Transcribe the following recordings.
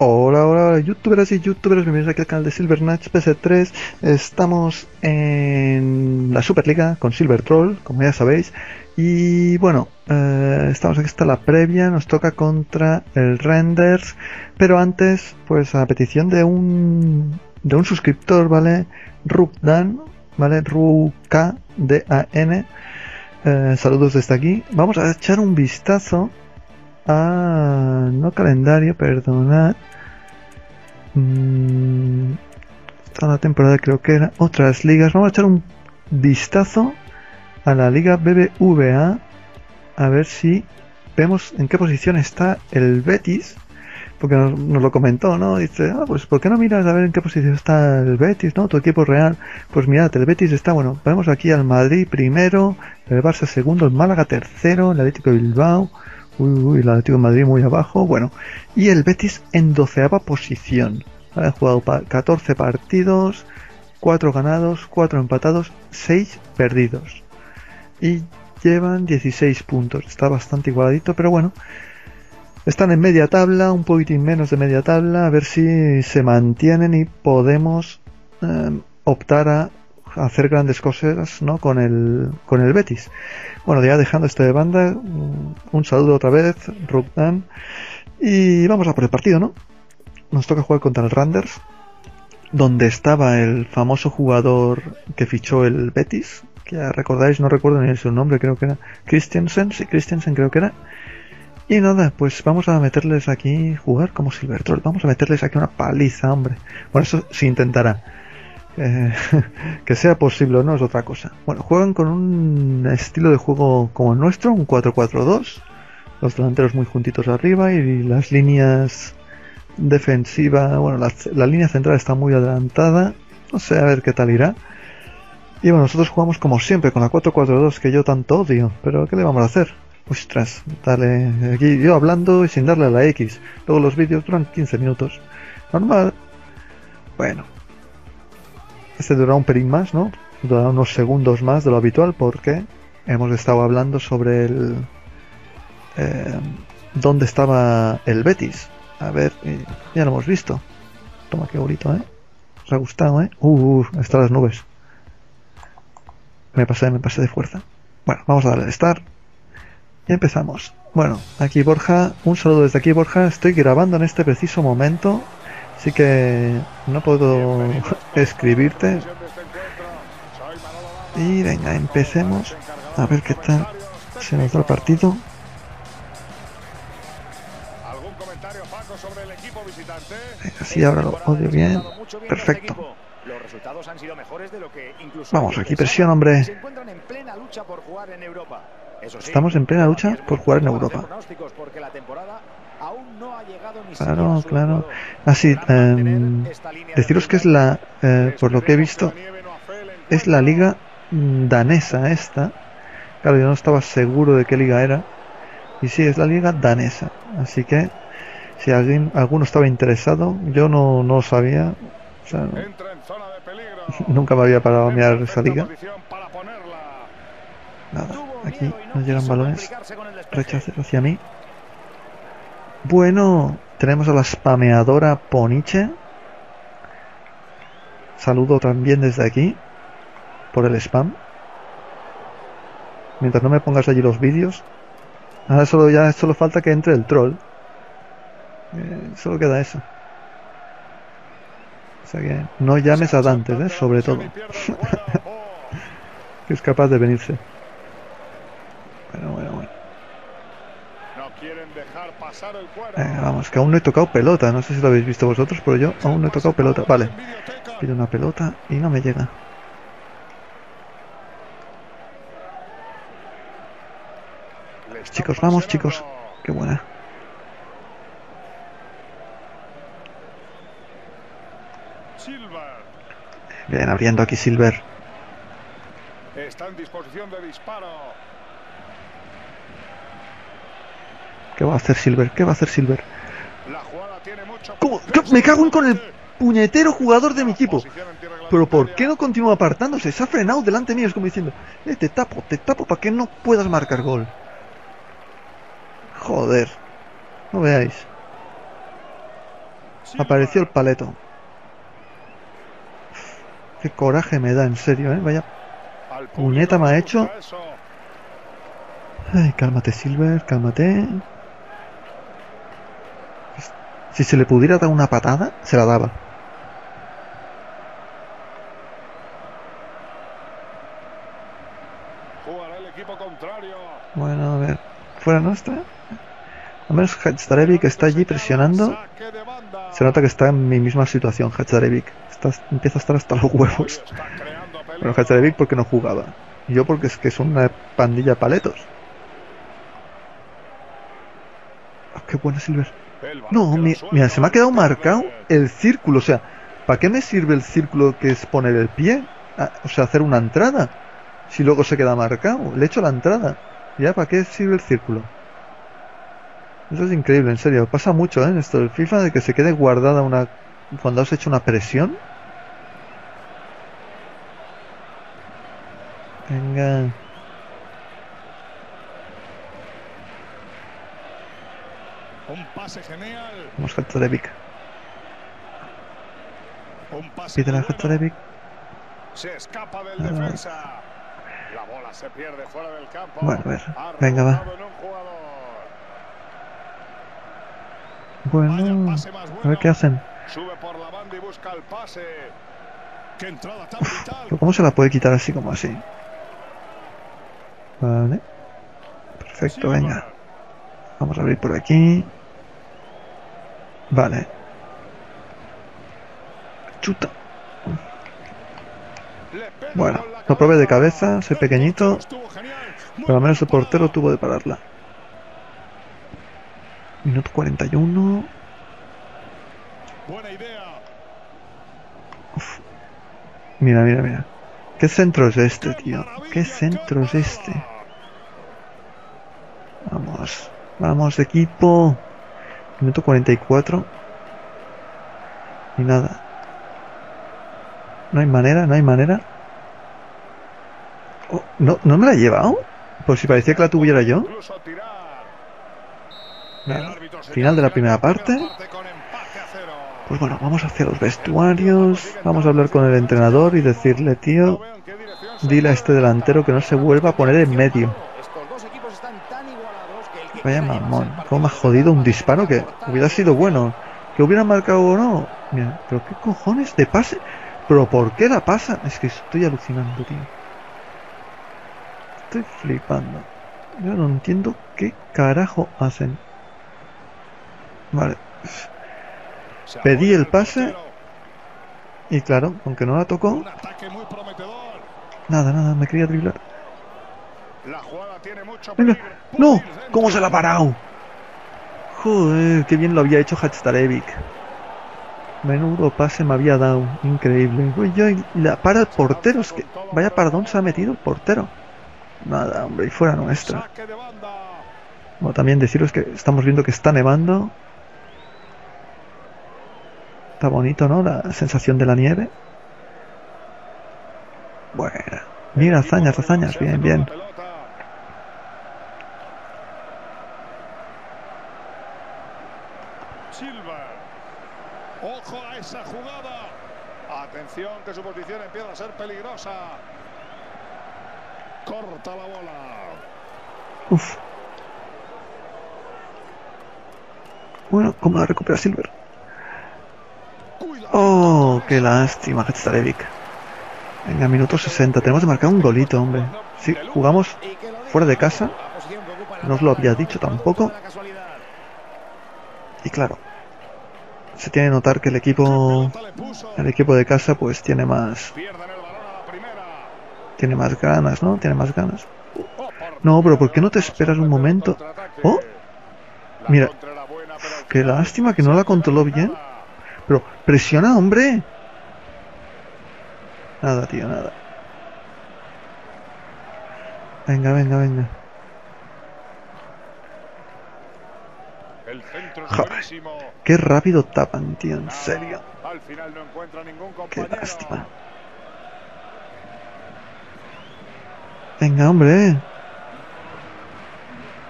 Hola youtuberas y youtubers, bienvenidos aquí al canal de SilverNax PS3. Estamos en la Superliga con Silver Troll, como ya sabéis. Y bueno, estamos aquí hasta la previa, nos toca contra el Renders. Pero antes, pues a petición de un suscriptor, ¿vale? Rubkdan, ¿vale? Rubkdan. Saludos desde aquí. Vamos a echar un vistazo a... no calendario, perdonad. Toda la temporada creo que era otras ligas. Vamos a echar un vistazo a la liga BBVA, a ver si vemos en qué posición está el Betis, porque nos lo comentó, ¿no? Dice, ah, pues ¿por qué no miras a ver en qué posición está el Betis, ¿no? Tu equipo real. Pues mirad, el Betis está, bueno, vemos aquí al Madrid primero, el Barça segundo, el Málaga tercero, el Atlético de Bilbao. El Atlético de Madrid muy abajo, bueno, y el Betis en 12ª posición, ¿vale? Ha jugado 14 partidos, 4 ganados, 4 empatados, 6 perdidos, y llevan 16 puntos, está bastante igualadito, pero bueno, están en media tabla, un poquitín menos de media tabla, a ver si se mantienen y podemos optar a hacer grandes cosas, ¿no? con el Betis. Bueno, ya dejando esto de banda, un saludo otra vez, Rubkdan, y vamos a por el partido, ¿no? Nos toca jugar contra el Randers, donde estaba el famoso jugador que fichó el Betis, que ya recordáis, no recuerdo ni su nombre, creo que era Christiansen, sí, Christiansen creo que era. Y nada, pues vamos a meterles aquí, jugar como Silver Troll, vamos a meterles aquí una paliza, hombre. Bueno, eso se intentará. Que sea posible o no es otra cosa. Bueno, juegan con un estilo de juego como el nuestro, un 4-4-2, los delanteros muy juntitos arriba y las líneas defensivas, bueno, la línea central está muy adelantada, no sé, a ver qué tal irá. Y bueno, nosotros jugamos como siempre con la 4-4-2 que yo tanto odio, pero ¿qué le vamos a hacer? Ostras, dale, aquí yo hablando y sin darle a la X, luego los vídeos duran 15 minutos, normal. Bueno, este durará un pelín más, ¿no? Durará unos segundos más de lo habitual porque hemos estado hablando sobre el... dónde estaba el Betis. A ver, ya lo hemos visto. Toma, qué bonito, ¿eh? Os ha gustado, ¿eh? Están las nubes. Me pasé de fuerza. Bueno, vamos a darle al start. Y empezamos. Bueno, aquí Borja. Un saludo desde aquí, Borja. Estoy grabando en este preciso momento, así que no puedo escribirte. Y venga, empecemos. A ver qué tal se nos da el partido. Así ahora lo odio bien. Perfecto. Los resultados han sido mejores de lo que incluso... Vamos, aquí presión, hombre. Se encuentran en plena lucha por jugar en Europa. Eso sí, estamos en plena lucha por jugar en Europa. Claro, claro. Así, deciros que es la... por lo que he visto, es la liga danesa esta. Claro, yo no estaba seguro de qué liga era. Y sí, es la liga danesa. Así que, si alguno estaba interesado, yo no lo sabía. O sea, nunca me había parado a mirar esa liga. Nada, aquí no llegan balones. Rechace hacia mí. Bueno, tenemos a la spameadora Poniche. Saludo también desde aquí por el spam. Mientras no me pongas allí los vídeos. Ahora solo falta que entre el troll. Solo queda eso. O sea que no llames a Dante, ¿eh? Sobre todo. Que es capaz de venirse. Bueno. Vamos, que aún no he tocado pelota. No sé si lo habéis visto vosotros, pero yo aún no he tocado pelota. Vale. Pido una pelota y no me llega. Chicos, vamos, chicos. Qué buena. Bien, abriendo aquí Silver. Está en disposición de disparo. ¿Qué va a hacer Silver? ¿Qué va a hacer Silver? ¿Cómo? ¿Qué? Me cago en con el puñetero jugador de mi equipo. Pero ¿por qué no continúa apartándose? Se ha frenado delante mío, es como diciendo, te tapo para que no puedas marcar gol. Joder, no veáis. Apareció el paleto. Qué coraje me da, en serio, ¿eh? Vaya puñeta me ha hecho. Ay, cálmate, Silver, cálmate. Si se le pudiera dar una patada, se la daba. Bueno, a ver, fuera nuestra. A menos Haðžarević está allí presionando. Se nota que está en mi misma situación, Haðžarević. Empieza a estar hasta los huevos. Bueno, Haðžarević porque no jugaba. Y yo porque es que es una pandilla de paletos. Oh, qué bueno, Silver. No, mira, se me ha quedado marcado el círculo. O sea, ¿para qué me sirve el círculo que es poner el pie? O sea, hacer una entrada. Si luego se queda marcado, le echo la entrada. ¿Ya para qué sirve el círculo? Eso es increíble, en serio. Pasa mucho, ¿eh? En esto del FIFA, de que se quede guardada una... cuando has hecho una presión. Venga... Vamos, Haðžarević. Pide la Haðžarević. Bueno, a ver. Venga, va. Bueno, a ver qué hacen. Uf, ¿cómo se la puede quitar así como así? Vale. Perfecto, venga. Vamos a abrir por aquí. Vale. Chuta. Bueno, lo probé de cabeza, soy pequeñito. Pero al menos el portero tuvo de pararla. Minuto 41. Uf. Mira, mira, mira. ¿Qué centro es este, tío? ¿Qué centro es este? Vamos. Vamos, equipo. Minuto 44. Y nada. No hay manera, no hay manera. Oh, ¿no, no me la he llevado? Por si parecía que la tuviera yo. Nada. Final de la primera parte. Pues bueno, vamos hacia los vestuarios. Vamos a hablar con el entrenador y decirle, tío, dile a este delantero que no se vuelva a poner en medio. Vaya mamón, cómo me ha jodido un disparo que hubiera sido bueno, que hubiera marcado o no. Mira, pero qué cojones de pase, pero por qué la pasan, es que estoy alucinando, tío. Estoy flipando. Yo no entiendo qué carajo hacen. Vale. Pedí el pase y claro, aunque no la tocó. Nada, nada, me quería driblar. La jugada tiene mucho peligro. ¡No! ¿Cómo se la ha parado? Joder, qué bien lo había hecho Haðžarević. Menudo pase me había dado. Increíble. Uy, la para el portero. Es que vaya pardón se ha metido el portero. Nada, hombre, y fuera nuestra. Bueno, también deciros que estamos viendo que está nevando. Está bonito, ¿no? La sensación de la nieve. Bueno. Mira, hazañas, hazañas. Bien, bien. Que su posición empieza a ser peligrosa. Corta la bola. Uf. Bueno, ¿cómo la recupera Silver? Oh, qué lástima, Haðžarević. Venga, minuto 60. Tenemos que marcar un golito, hombre. Si jugamos fuera de casa, no os lo había dicho tampoco. Y claro, se tiene que notar que el equipo de casa pues tiene más ganas, ¿no? Tiene más ganas. No, pero ¿por qué no te esperas un momento? Oh, mira, qué lástima que no la controló bien. Pero presiona, hombre. Nada, tío, nada. Venga, venga, venga. Joder, qué rápido tapan, tío, en serio. Al final no encuentra ningún compañero. Qué lástima. Venga, hombre.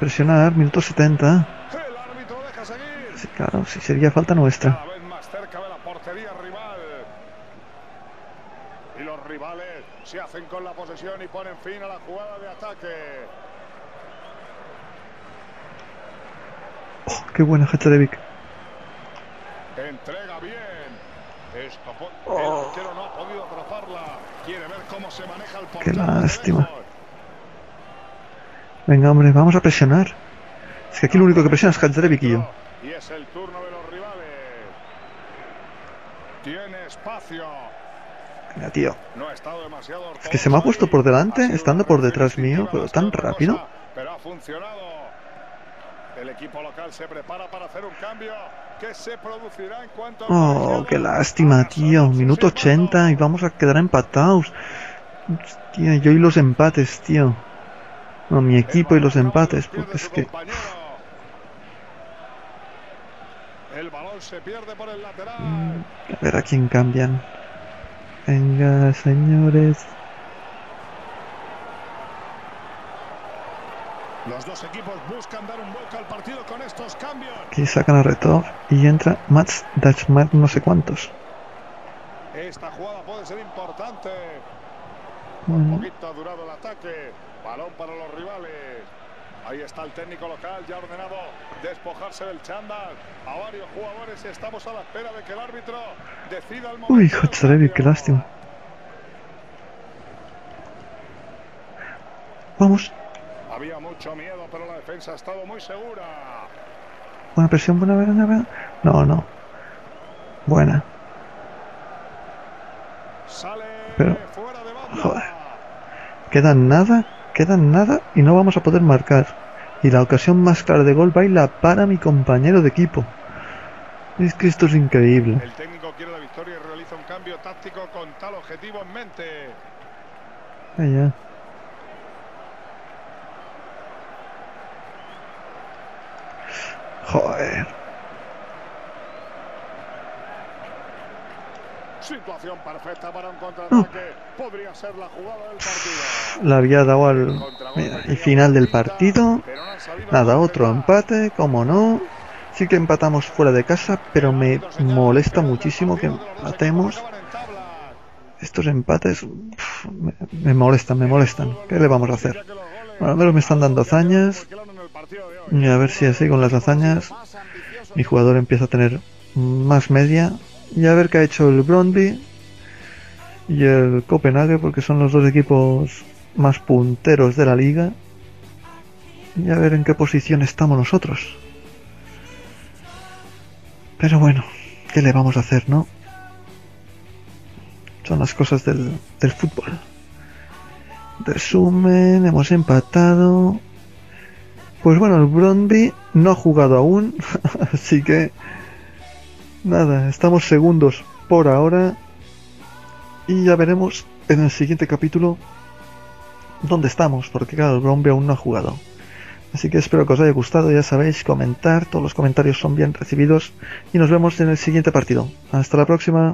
Presionar, minuto 70. El árbitro deja seguir. Sí, claro, si sería falta nuestra. Cada vez más cerca de la portería rival. Y los rivales se hacen con la posesión y ponen fin a la jugada de ataque. Oh, qué buena Haðžarević. Entrega bien. Esto el arquero no ha podido atraparla. Quiere ver cómo se maneja el portero. Qué lástima. Venga, hombre, vamos a presionar. Es que aquí lo único que presiona es Haðžarević y yo. Y es el turno de los rivales. Tiene espacio. Venga, tío. Es que se me ha puesto por delante, estando por detrás mío, pero tan rápido. Pero ha funcionado. El equipo local se prepara para hacer un cambio que se producirá en cuanto... Oh, qué lástima, tío. Minuto 80 y vamos a quedar empatados. Hostia, yo y los empates, tío. No, mi equipo y los empates, porque es que... El balón se pierde por el lateral. A ver a quién cambian. Venga, señores. Los dos equipos buscan dar un vuelco al partido con estos cambios. Aquí sacan a Retov y entra Max Dashmat no sé cuántos. Esta jugada puede ser importante. Un poquito ha durado el ataque. Balón para los rivales. Ahí está el técnico local, ya ordenado despojarse del chándal a varios jugadores y estamos a la espera de que el árbitro decida el momento. Uy, Haðžarević, qué lástima. Vamos. Había mucho miedo, pero la defensa ha estado muy segura. Buena presión, buena. No, no. Buena. Sale pero, fuera de banda. Joder. Queda nada y no vamos a poder marcar. Y la ocasión más clara de gol baila para mi compañero de equipo. Es que esto es increíble. El técnico quiere la victoria y realiza un cambio táctico con tal objetivo en mente. Allá. Joder. Situación perfecta para un contraataque. Podría ser la jugada del partido. La había dado al el final del partido. Nada, otro empate, como no. Sí que empatamos fuera de casa, pero me molesta muchísimo que empatemos. Estos empates me molestan. ¿Qué le vamos a hacer? Bueno, al menos me están dando hazañas. Y a ver si así con las hazañas mi jugador empieza a tener más media. Y a ver qué ha hecho el Brøndby y el Copenhague, porque son los dos equipos más punteros de la liga. Y a ver en qué posición estamos nosotros. Pero bueno, ¿qué le vamos a hacer, no? Son las cosas del fútbol. Resumen, hemos empatado. Pues bueno, el Brøndby no ha jugado aún, así que nada, estamos segundos por ahora y ya veremos en el siguiente capítulo dónde estamos, porque claro, el Brøndby aún no ha jugado. Así que espero que os haya gustado, ya sabéis, comentar, todos los comentarios son bien recibidos y nos vemos en el siguiente partido. Hasta la próxima.